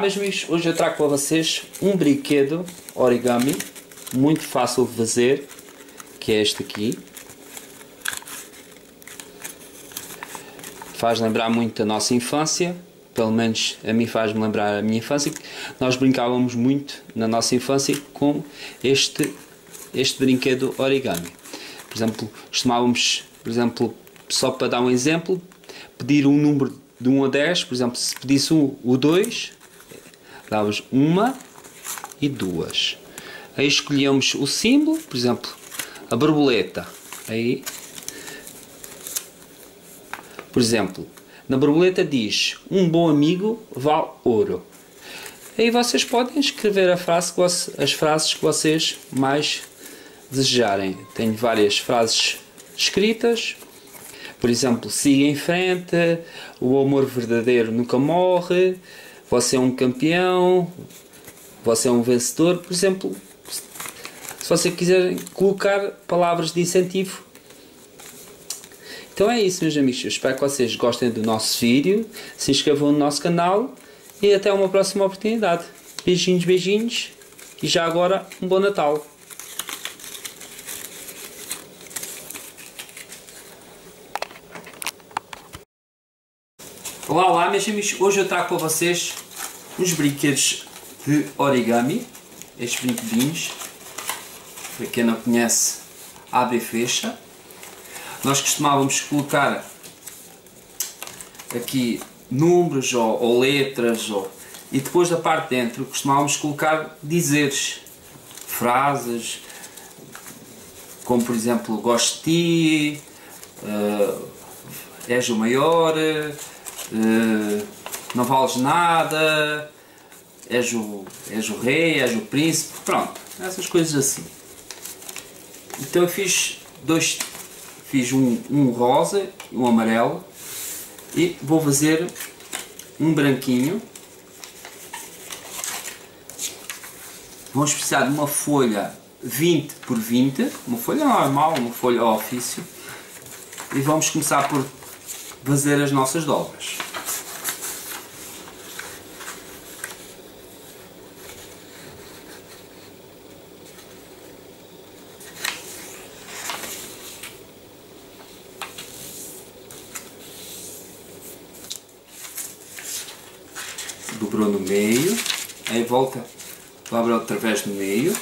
meus amigos, hoje eu trago para vocês um brinquedo origami muito fácil de fazer, que é este aqui. Faz lembrar muito da nossa infância, pelo menos a mim faz-me lembrar a minha infância. Nós brincávamos muito na nossa infância com este brinquedo origami. Por exemplo, costumávamos, só para dar um exemplo, pedir um número de 1 a 10, por exemplo, se pedisse o 2, dávamos uma e duas. Aí escolhíamos o símbolo, por exemplo, a borboleta. Aí, por exemplo, na borboleta diz: um bom amigo vale ouro. Aí vocês podem escrever a frase, as frases que vocês mais desejarem. Tenho várias frases escritas. Por exemplo, siga em frente, o amor verdadeiro nunca morre, você é um campeão, você é um vencedor. Por exemplo, se vocês quiserem colocar palavras de incentivo. Então é isso, meus amigos. Eu espero que vocês gostem do nosso vídeo, se inscrevam no nosso canal e até uma próxima oportunidade. Beijinhos, beijinhos e já agora um bom Natal. Olá, meus amigos, hoje eu trago para vocês uns brinquedos de origami, estes brinquedinhos, para quem não conhece, abre e fecha. Nós costumávamos colocar aqui números ou letras, e depois da parte de dentro costumávamos colocar dizeres, frases, como por exemplo, gosto de ti, és o maior, não vales nada, és o rei, és o príncipe, pronto, essas coisas assim. Então eu fiz um rosa e um amarelo, e vou fazer um branquinho. Vamos precisar de uma folha 20 por 20, uma folha normal, uma folha ao ofício, e vamos começar por fazer as nossas dobras. Dobrou no meio, aí volta, dobra outra vez no meio.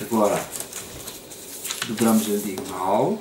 Agora dobramos a diagonal.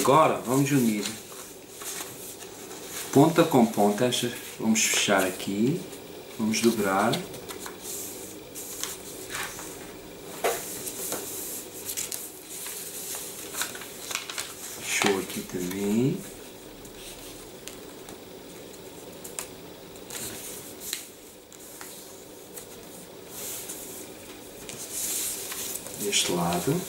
Agora vamos unir ponta com ponta, vamos fechar aqui, vamos dobrar. Fechou aqui também. Deste lado.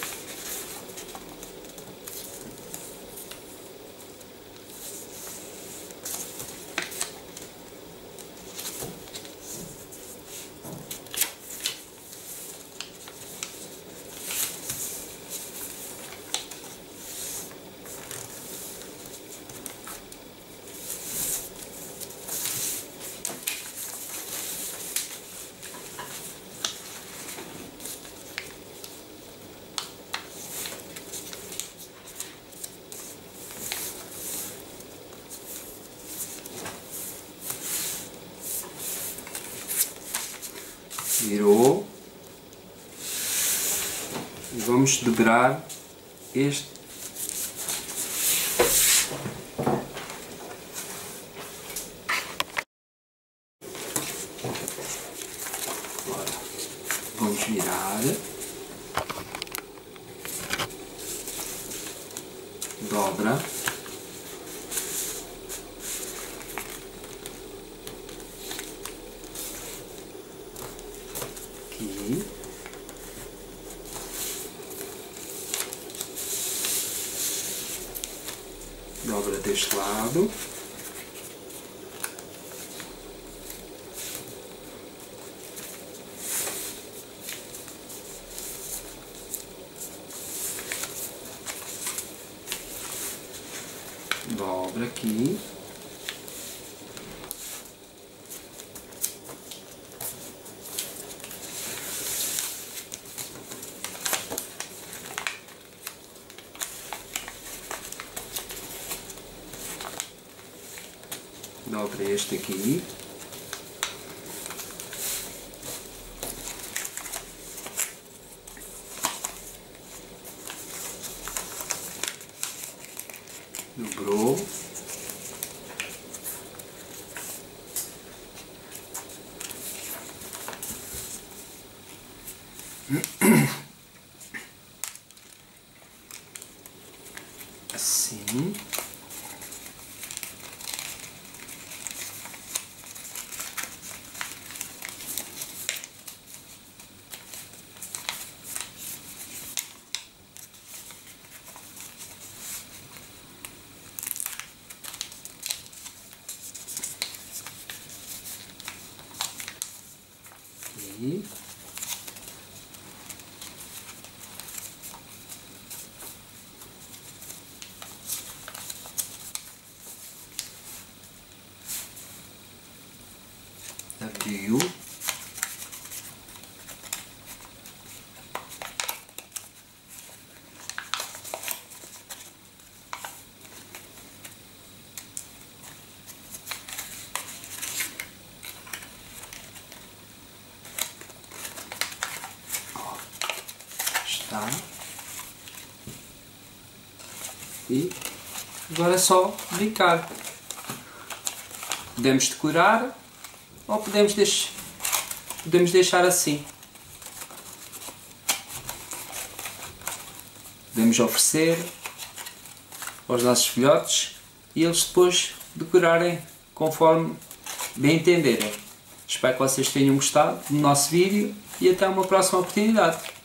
virou, e vamos dobrar este. Agora, vamos virar, dobra. Dobra deste lado. Dobra aqui. Dobra este aqui. Dobrou. Assim. Abriu. Tá. E agora é só brincar. Podemos decorar ou podemos deixar assim. Podemos oferecer aos nossos filhotes e eles depois decorarem conforme bem entenderem. Espero que vocês tenham gostado do nosso vídeo e até uma próxima oportunidade.